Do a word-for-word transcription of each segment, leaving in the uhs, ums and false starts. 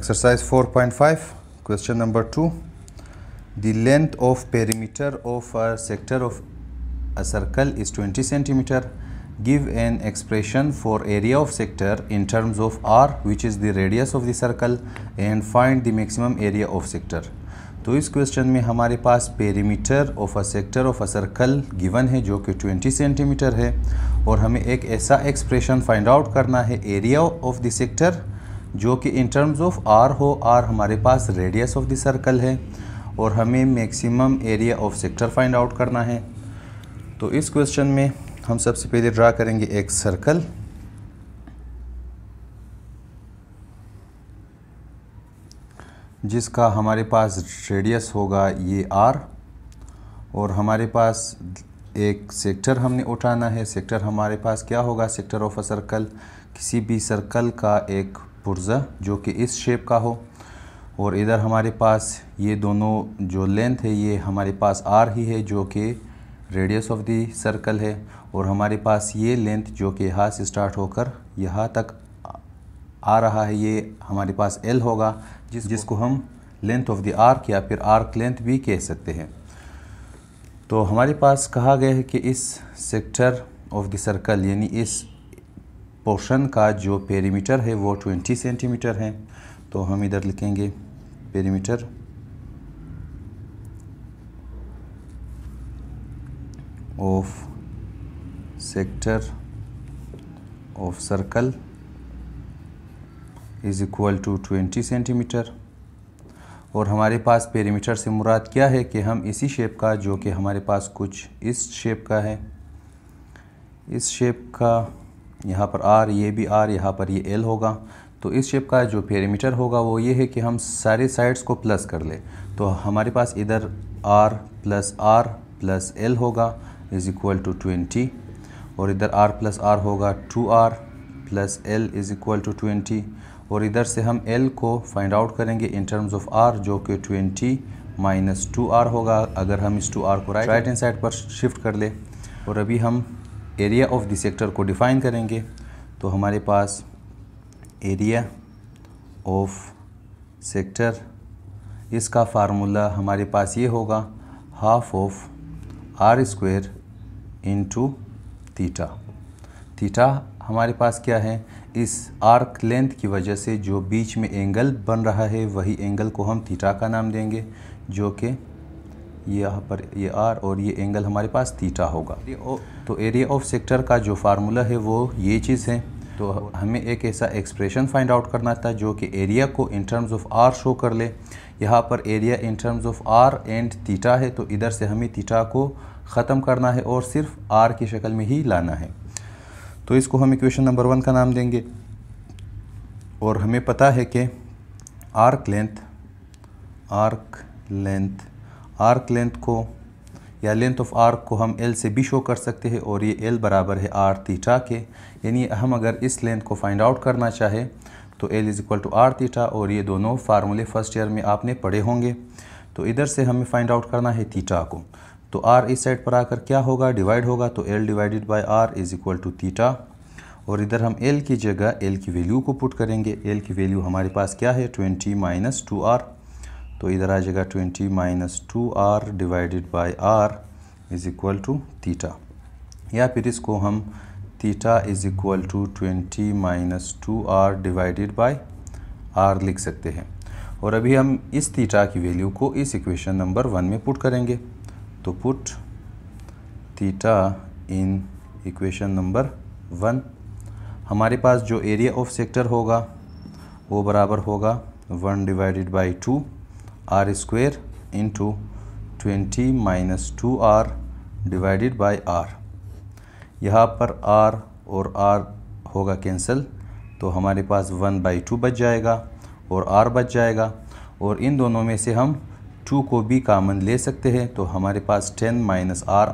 Exercise four point five, question number two. The length of perimeter of a sector of a circle is twenty centimeters. Give an expression for area of sector in terms of R, which is the radius of the circle, and find the maximum area of sector. तो इस question में हमारे पास perimeter of a sector of a circle given है जो कि बीस centimetre है, और हमें एक ऐसा एक्सप्रेशन फाइंड आउट करना है एरिया ऑफ द सेक्टर जो कि इन टर्म्स ऑफ आर हो। आर हमारे पास रेडियस ऑफ द सर्कल है और हमें maximum area of sector find out करना है। तो इस क्वेश्चन में हम सबसे पहले ड्रा करेंगे एक सर्कल। जिसका हमारे पास रेडियस होगा ये आर, और हमारे पास एक सेक्टर हमने उठाना है। सेक्टर हमारे पास क्या होगा? सेक्टर ऑफ अ सर्कल, किसी भी सर्कल का एक पुर्जा जो कि इस शेप का हो। और इधर हमारे पास ये दोनों जो लेंथ है ये हमारे पास आर ही है जो कि रेडियस ऑफ द सर्कल है, और हमारे पास ये लेंथ जो कि यहाँ से स्टार्ट होकर यहाँ तक आ रहा है ये हमारे पास एल होगा, जिस जिसको हम लेंथ ऑफ द आर्क या फिर आर्क लेंथ भी कह सकते हैं। तो हमारे पास कहा गया है कि इस सेक्टर ऑफ द सर्कल यानी इस पोर्शन का जो पेरीमीटर है वो बीस सेंटीमीटर है। तो हम इधर लिखेंगे perimeter of sector of circle is equal to बीस सेंटीमीटर। और हमारे पास पेरीमीटर से मुराद क्या है कि हम इसी शेप का जो कि हमारे पास कुछ इस शेप का है, इस शेप का यहाँ पर आर, ये भी आर, यहाँ पर ये एल होगा। तो इस शेप का जो पेरीमीटर होगा वो ये है कि हम सारे साइड्स को प्लस कर ले। तो हमारे पास इधर R plus are plus L होगा इज़ इक्वल टू ट्वेंटी, और इधर आर प्लस आर होगा two R plus L is equal to twenty, और इधर से हम L को फाइंड आउट करेंगे इन टर्म्स ऑफ R जो कि बीस माइनस टू आर होगा अगर हम इस टू आर को राइट हैंड साइड पर शिफ्ट कर ले। और अभी हम एरिया ऑफ द सेक्टर को डिफाइन करेंगे। तो हमारे पास एरिया ऑफ सेक्टर, इसका फार्मूला हमारे पास ये होगा half of are square into theta. Theta हमारे पास क्या है? इस आर्क लेंथ की वजह से जो बीच में एंगल बन रहा है वही एंगल को हम थीटा का नाम देंगे, जो कि यहाँ पर ये आर और ये एंगल हमारे पास थीटा होगा। तो एरिया ऑफ सेक्टर का जो फार्मूला है वो ये चीज़ है। तो हमें एक ऐसा एक्सप्रेशन फाइंड आउट करना था जो कि एरिया को in terms of R show कर ले। यहाँ पर area in terms of R and theta है, तो इधर से हमें थीटा को ख़त्म करना है और सिर्फ आर की शक्ल में ही लाना है। तो इसको हम इक्वेशन नंबर वन का नाम देंगे। और हमें पता है कि arc length arc length arc length को या लेंथ ऑफ आर्क को हम एल से भी शो कर सकते हैं, और ये एल बराबर है आर थीटा के। यानी हम अगर इस लेंथ को फाइंड आउट करना चाहे तो L is equal to are theta, और ये दोनों फार्मूले फर्स्ट ईयर में आपने पढ़े होंगे। तो इधर से हमें फाइंड आउट करना है थीटा को। तो R इस साइड पर आकर क्या होगा? डिवाइड होगा। तो L divided by R is equal to theta, और इधर हम L की जगह L की वैल्यू को पुट करेंगे। L की वैल्यू हमारे पास क्या है? बीस माइनस टू आर। तो इधर आ जाएगा बीस minus two R divided by R is equal to theta, या फिर इसको हम theta is equal to twenty minus two R divided by R लिख सकते हैं। और अभी हम इस थीटा की वैल्यू को इस इक्वेशन नंबर वन में पुट करेंगे। तो put theta in equation number one. हमारे पास जो एरिया ऑफ सेक्टर होगा वो बराबर होगा one divided by two R square into twenty minus two R divided by R. यहाँ पर आर और आर होगा कैंसिल, तो हमारे पास वन बाई टू बच जाएगा और आर बच जाएगा। और इन दोनों में से हम टू को भी कॉमन ले सकते हैं, तो हमारे पास टेन माइनस आर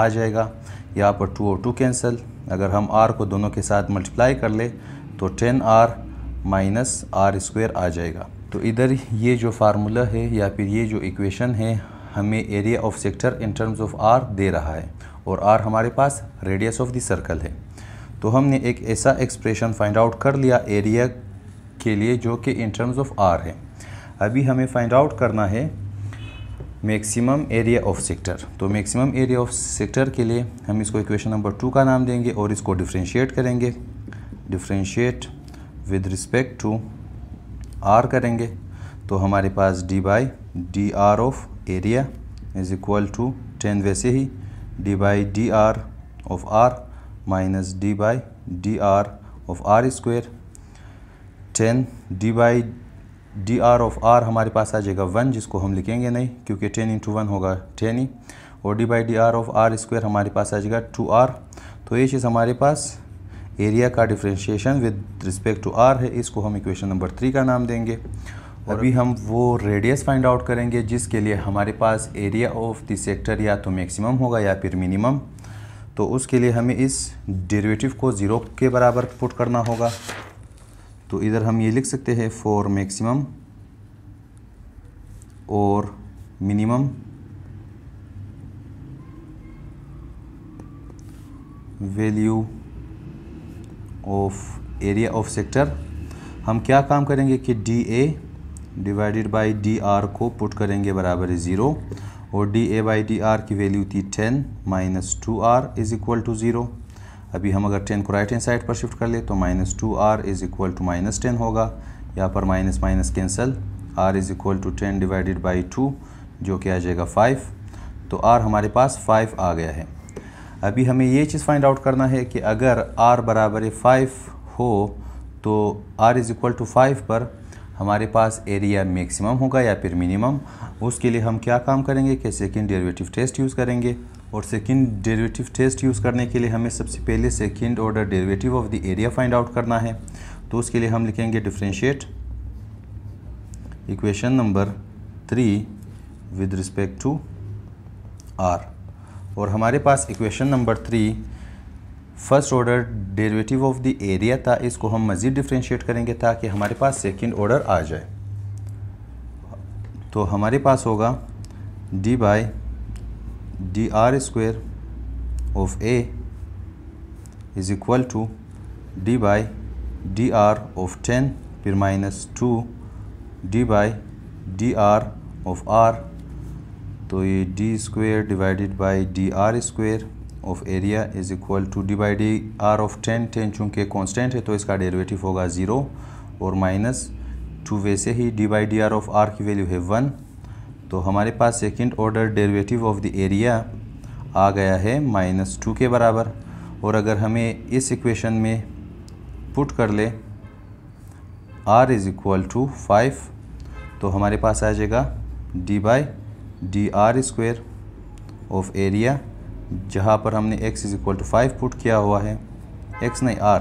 आ जाएगा। यहाँ पर टू और टू कैंसिल, अगर हम आर को दोनों के साथ मल्टीप्लाई कर ले तो ten are minus are square आ जाएगा। तो इधर ये जो फार्मूला है या फिर ये जो इक्वेशन है हमें area of sector in terms of are दे रहा है, और आर हमारे पास रेडियस ऑफ द सर्कल है। तो हमने एक ऐसा एक्सप्रेशन फाइंड आउट कर लिया एरिया के लिए जो कि इन टर्म्स ऑफ आर है। अभी हमें फाइंड आउट करना है मैक्सिमम एरिया ऑफ सेक्टर। तो मैक्सिमम एरिया ऑफ सेक्टर के लिए हम इसको इक्वेशन नंबर टू का नाम देंगे और इसको डिफ्रेंशिएट करेंगे, differentiate with respect to are करेंगे। तो हमारे पास D by D R of area is equal to ten, वैसे ही D by D R of are minus D by D R of are square, ten d by D R of are हमारे पास आ जाएगा one, जिसको हम लिखेंगे नहीं क्योंकि टेन इंटू वन होगा टेन ही, और D by D R of are square हमारे पास आ जाएगा टू आर। तो ये चीज़ हमारे पास एरिया का differentiation with respect to are है, इसको हम इक्वेशन नंबर थ्री का नाम देंगे। और अभी हम वो रेडियस फाइंड आउट करेंगे जिसके लिए हमारे पास एरिया ऑफ द सेक्टर या तो मैक्सिमम होगा या फिर मिनिमम। तो उसके लिए हमें इस डेरिवेटिव को ज़ीरो के बराबर पुट करना होगा। तो इधर हम ये लिख सकते हैं फॉर मैक्सिमम और minimum value of area of sector, हम क्या काम करेंगे कि D A divided by D R को पुट करेंगे बराबर है ज़ीरो, और D A by D R की वैल्यू थी ten minus two r is equal to zero. अभी हम अगर टेन को राइट हैंड साइड पर शिफ्ट कर ले तो minus two r is equal to minus ten होगा, यहाँ पर minus minus cancel, r is equal to ten divided by two जो कि आ जाएगा फाइव। तो आर हमारे पास फाइव आ गया है। अभी हमें ये चीज़ फाइंड आउट करना है कि अगर r बराबर फाइव हो तो r is equal to five पर हमारे पास एरिया मैक्सिमम होगा या फिर मिनिमम। उसके लिए हम क्या काम करेंगे कि सेकेंड डेरिवेटिव टेस्ट यूज़ करेंगे, और सेकेंड डेरिवेटिव टेस्ट यूज़ करने के लिए हमें सबसे पहले second order derivative of the area find out करना है। तो उसके लिए हम लिखेंगे differentiate equation number three with respect to are, और हमारे पास equation number three first order derivative of the area था, इसको हम मज़ीद डिफ्रेंशिएट करेंगे ताकि हमारे पास सेकंड ऑर्डर आ जाए। तो हमारे पास होगा D by D R square of A is equal to D by D R of ten फिर minus two D by D R of are. तो ये D square divided by D R square of area is equal to D by D R of ten, ten चूँकि constant है तो इसका derivative होगा zero, और minus two, वैसे ही D by D R of are की वैल्यू है वन। तो हमारे पास second order derivative of the area आ गया है माइनस टू के बराबर, और अगर हमें इस इक्वेशन में पुट कर ले r is equal to five तो हमारे पास आ जाएगा D by D R square of area, जहाँ पर हमने x is equal to five put किया हुआ है, x नहीं r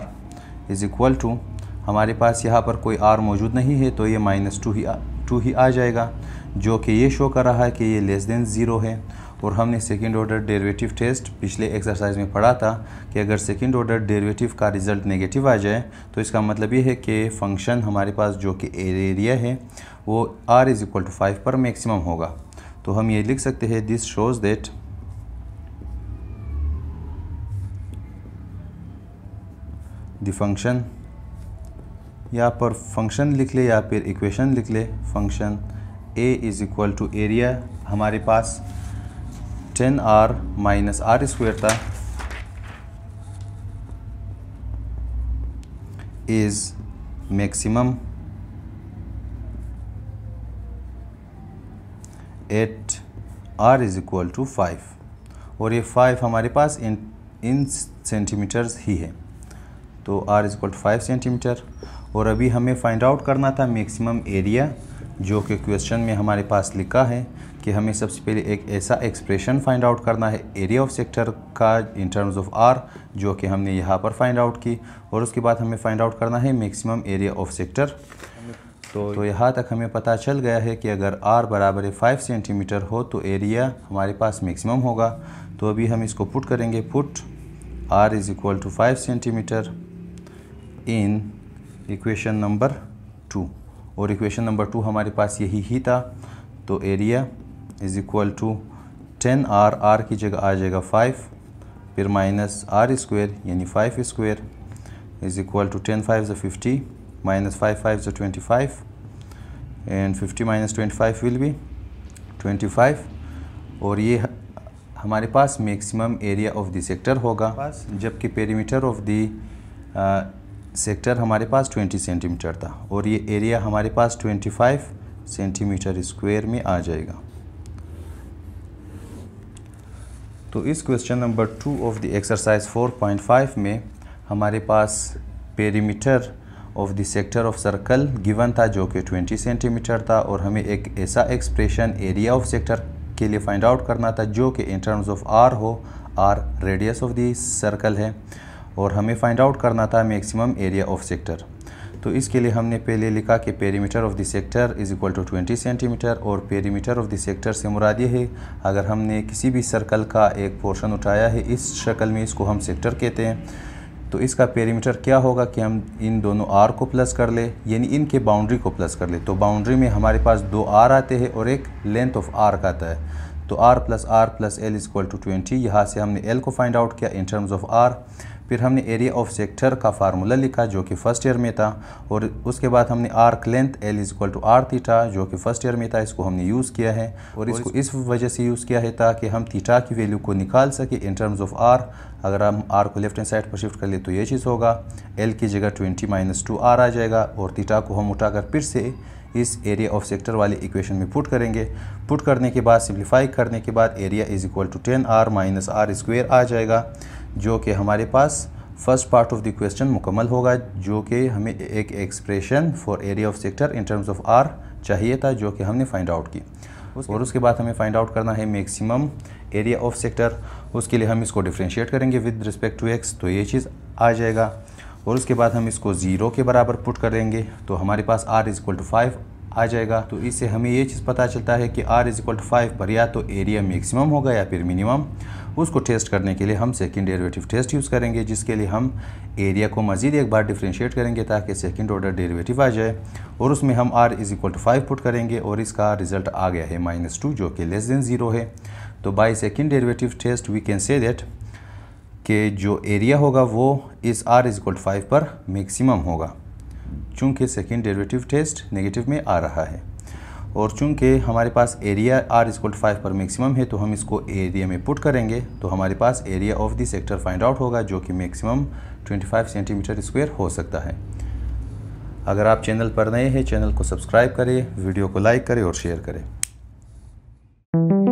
इज़ इक्वल टू, हमारे पास यहाँ पर कोई r मौजूद नहीं है तो ये माइनस टू ही टू ही आ जाएगा, जो कि ये शो कर रहा है कि ये लेस देन ज़ीरो है। और हमने सेकंड ऑर्डर डेरिवेटिव टेस्ट पिछले एक्सरसाइज में पढ़ा था कि अगर सेकंड ऑर्डर डेरिवेटिव का रिज़ल्ट नेगेटिव आ जाए तो इसका मतलब ये है कि फंक्शन हमारे पास जो कि एरिया है वो r is equal to five पर मैक्सिमम होगा। तो हम ये लिख सकते हैं this shows that the function, यहाँ पर फंक्शन लिख ले या फिर इक्वेशन लिख ले, function a is equal to area हमारे पास ten are minus are square था is maximum at r is equal to five, और ये फाइव हमारे पास इन इन सेंटीमीटर्स ही है। तो r is equal to five centimetre, और अभी हमें फाइंड आउट करना था मैक्सिमम एरिया, जो कि क्वेश्चन में हमारे पास लिखा है कि हमें सबसे पहले एक ऐसा एक्सप्रेशन फाइंड आउट करना है एरिया ऑफ सेक्टर का इन टर्म्स ऑफ आर, जो कि हमने यहाँ पर फाइंड आउट की, और उसके बाद हमें फाइंड आउट करना है मैक्सिमम एरिया ऑफ सेक्टर। तो, तो यहाँ तक हमें पता चल गया है कि अगर r बराबर फाइव सेंटीमीटर हो तो एरिया हमारे पास मैक्सिमम होगा। तो अभी हम इसको पुट करेंगे, put r is equal to five centimetre in equation number two, और इक्वेशन नंबर टू हमारे पास यही ही था। तो area is equal to ten r, r की जगह आ जाएगा फाइव, फिर माइनस आर स्क्वेयर यानी five square is equal to ten five ज़ fifty minus five fives are twenty-five, and fifty minus twenty-five will be twenty-five, और ये हमारे पास maximum area of the sector होगा, जबकि पेरीमीटर ऑफ द सेक्टर हमारे पास बीस सेंटीमीटर था, और ये एरिया हमारे पास पच्चीस सेंटीमीटर स्क्वायर में आ जाएगा। तो इस question number two of the exercise four point five में हमारे पास perimeter of the sector of circle given था, जो कि बीस सेंटीमीटर था, और हमें एक ऐसा एक्सप्रेशन एरिया ऑफ सेक्टर के लिए फाइंड आउट करना था जो कि इन टर्म्स ऑफ आर हो। Are radius of the circle है, और हमें फाइंड आउट करना था मैक्सिमम एरिया ऑफ सेक्टर। तो इसके लिए हमने पहले लिखा कि perimeter of the sector is equal to बीस सेंटीमीटर, और पेरीमीटर ऑफ द सेक्टर से मुराद ये है अगर हमने किसी भी सर्कल का एक पोर्शन उठाया है इस शक्ल में, इसको हम सेक्टर कहते हैं। तो इसका पेरीमीटर क्या होगा कि हम इन दोनों आर को प्लस कर ले, यानी इनके बाउंड्री को प्लस कर ले। तो बाउंड्री में हमारे पास दो आर आते हैं और एक लेंथ ऑफ आर का आता है। तो are plus are plus L equal to twenty, यहाँ से हमने एल को फाइंड आउट किया इन टर्म्स ऑफ आर। फिर हमने एरिया ऑफ सेक्टर का फार्मूला लिखा जो कि फर्स्ट ईयर में था, और उसके बाद हमने arc length L equal to are theta जो कि फर्स्ट ईयर में था, इसको हमने यूज़ किया है, और इसको इस वजह से यूज़ किया है ताकि हम थीटा की वैल्यू को निकाल सके इन टर्म्स ऑफ आर। अगर हम आर को लेफ्ट हैंड साइड पर शिफ्ट कर ले तो ये चीज़ होगा, एल की जगह ट्वेंटी माइनस टू आर आ जाएगा, और थीटा को हम उठाकर फिर से इस एरिया ऑफ सेक्टर वाली इक्वेशन में पुट करेंगे। पुट करने के बाद, सिंप्लीफाई करने के बाद area is equal to ten are minus are square आ जाएगा, जो कि हमारे पास first part of the question मुकम्मल होगा, जो कि हमें एक expression for area of sector in terms of are चाहिए था जो कि हमने फाइंड आउट की। और उसके बाद हमें फाइंड आउट करना है मैक्सिमम एरिया ऑफ सेक्टर। उसके लिए हम इसको डिफ्रेंशिएट करेंगे विद रिस्पेक्ट टू एक्स, तो ये चीज़ आ जाएगा, और उसके बाद हम इसको ज़ीरो के बराबर पुट करेंगे तो हमारे पास are is equal to five आ जाएगा। तो इससे हमें ये चीज़ पता चलता है कि r is equal to five पर या तो एरिया मैक्सिमम होगा या फिर मिनिमम। उसको टेस्ट करने के लिए हम सेकंड डेरिवेटिव टेस्ट यूज़ करेंगे, जिसके लिए हम एरिया को मज़ीद एक बार डिफ्रेंशिएट करेंगे ताकि सेकंड ऑर्डर डेरिवेटिव आ जाए, और उसमें हम are is equal to five put करेंगे, और इसका रिजल्ट आ गया है माइनस टू जो कि लेस देन ज़ीरो है। तो by second derivative test we can say that कि जो एरिया होगा वो इस r is equal to five पर मैक्सिमम होगा, चूँकि सेकंड डेरिवेटिव टेस्ट नेगेटिव में आ रहा है, और चूँकि हमारे पास area are is equal to five पर मैक्सिमम है तो हम इसको एरिया में पुट करेंगे। तो हमारे पास area of the sector find out होगा जो कि मैक्सिमम पच्चीस सेंटीमीटर स्क्वायर हो सकता है। अगर आप चैनल पर नए हैं, चैनल को सब्सक्राइब करें, वीडियो को लाइक करें और शेयर करें।